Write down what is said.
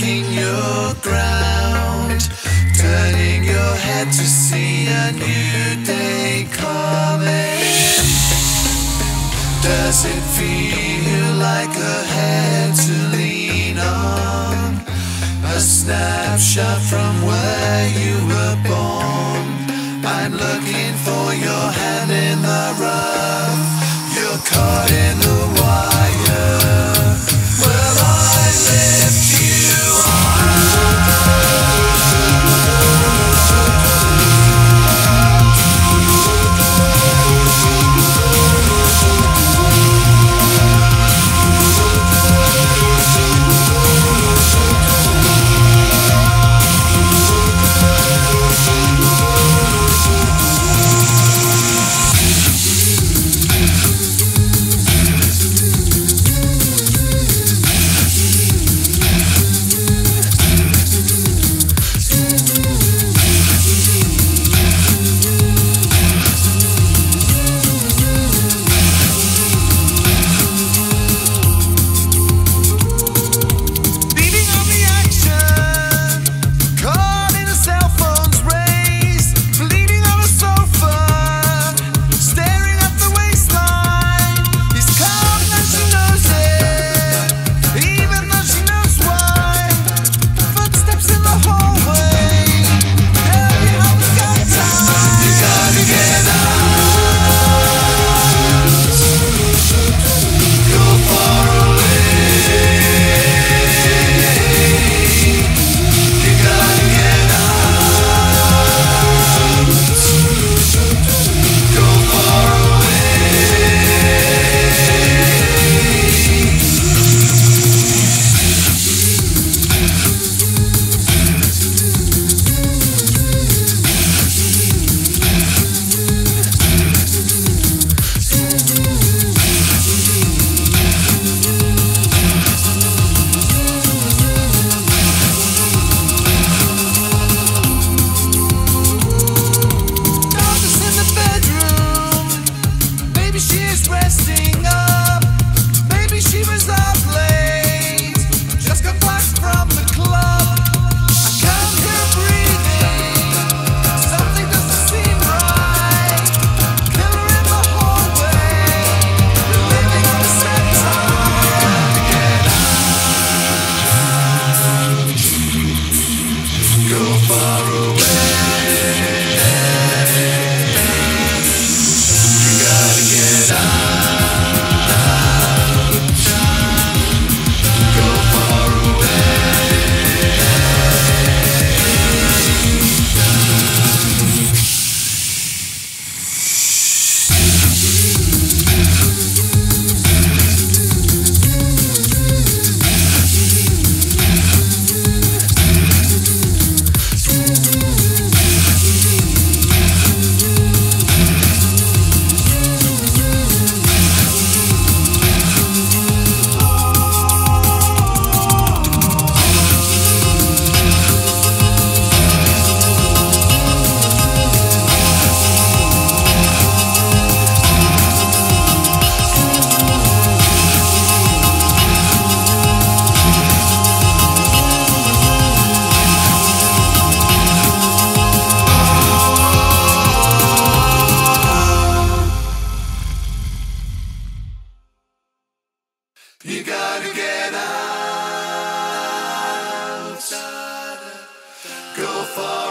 taking your ground, turning your head to see a new day coming. Does it feel like a head to lean on, a snapshot from where you were born? I'm looking for your hand in the rough. You're caught in the wire. Well, I lift you far.